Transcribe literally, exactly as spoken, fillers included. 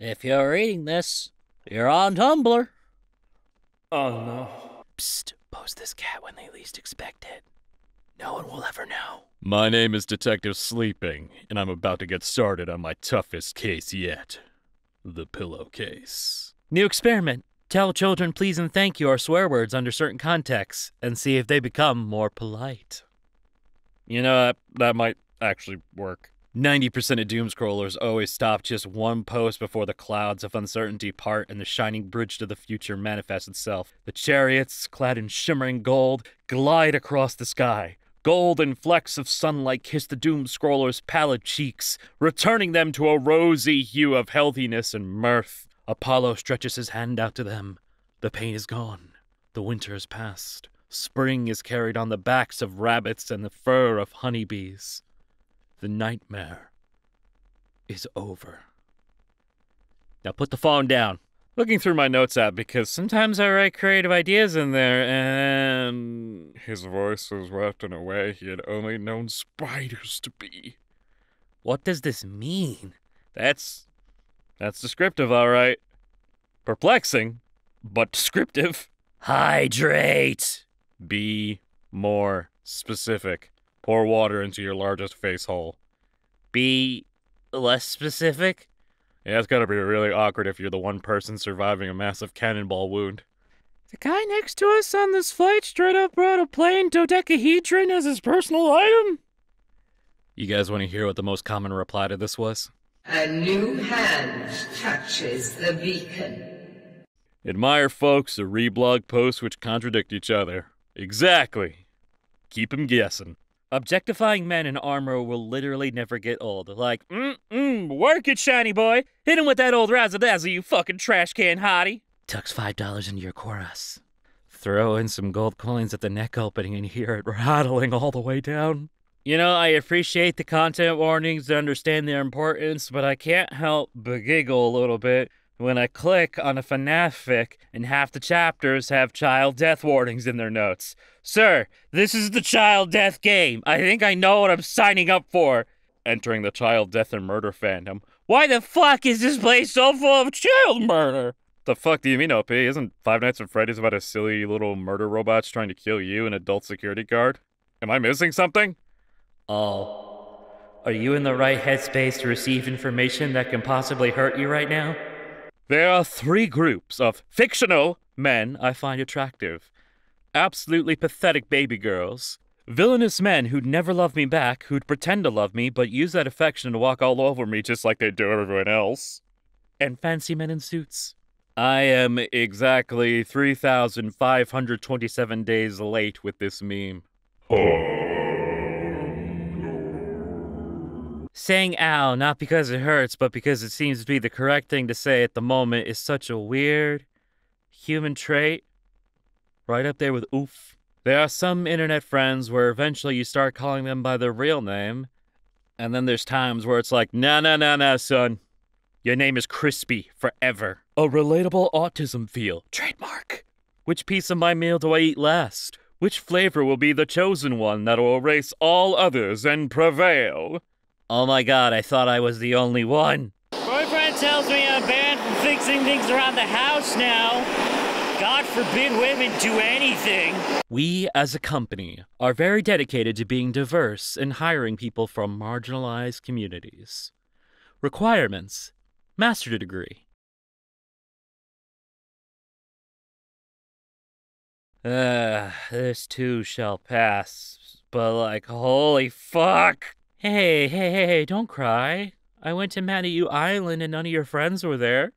If you're reading this, you're on Tumblr. Oh no. Psst, post this cat when they least expect it. No one will ever know. My name is Detective Sleeping, and I'm about to get started on my toughest case yet. The pillowcase. New experiment. Tell children please and thank you are swear words under certain contexts, and see if they become more polite. You know, that, that might actually work. ninety percent of doomscrollers always stop just one post before the clouds of uncertainty part and the shining bridge to the future manifests itself. The chariots, clad in shimmering gold, glide across the sky. Golden flecks of sunlight kiss the doomscroller's pallid cheeks, returning them to a rosy hue of healthiness and mirth. Apollo stretches his hand out to them. The pain is gone. The winter is past. Spring is carried on the backs of rabbits and the fur of honeybees. The nightmare is over. Now put the phone down. Looking through my notes app because sometimes I write creative ideas in there and... His voice was wrapped in a way he had only known spiders to be. What does this mean? That's... That's descriptive, all right. Perplexing, but descriptive. Hydrate! Be more specific. Pour water into your largest face hole. Be less specific? Yeah, it's gotta be really awkward if you're the one person surviving a massive cannonball wound. The guy next to us on this flight straight up brought a plain dodecahedron as his personal item? You guys want to hear what the most common reply to this was? A new hand touches the beacon. Admire folks who reblog posts which contradict each other. Exactly. Keep them guessing. Objectifying men in armor will literally never get old. Like, mm-mm, work it, shiny boy. Hit him with that old razzle-dazzle, you fucking trash can hottie. Tucks five dollars into your chorus. Throw in some gold coins at the neck opening and hear it rattling all the way down. You know, I appreciate the content warnings and understand their importance, but I can't help but giggle a little bit when I click on a FNAF fic and half the chapters have child death warnings in their notes. Sir, this is the child death game. I think I know what I'm signing up for. Entering the child death and murder fandom. Why the fuck is this place so full of child murder? The fuck do you mean, O P? Isn't Five Nights at Freddy's about a silly little murder robots trying to kill you, an adult security guard? Am I missing something? All. Are you in the right headspace to receive information that can possibly hurt you right now? There are three groups of fictional men I find attractive. Absolutely pathetic baby girls. Villainous men who'd never love me back, who'd pretend to love me, but use that affection to walk all over me just like they do everyone else. And fancy men in suits. I am exactly three thousand five hundred twenty-seven days late with this meme. Oh. Saying ow, not because it hurts, but because it seems to be the correct thing to say at the moment is such a weird human trait. Right up there with oof. There are some internet friends where eventually you start calling them by their real name. And then there's times where it's like, nah, nah, nah, nah, son. Your name is Crispy forever. A relatable autism feel. Trademark. Which piece of my meal do I eat last? Which flavor will be the chosen one that will erase all others and prevail? Oh my god, I thought I was the only one. Boyfriend tells me I'm banned from fixing things around the house now. God forbid women do anything. We, as a company, are very dedicated to being diverse and hiring people from marginalized communities. Requirements: master's degree. Uh, this too shall pass, but like, holy fuck! Hey, hey, hey, hey, don't cry. I went to Maniu Island and none of your friends were there.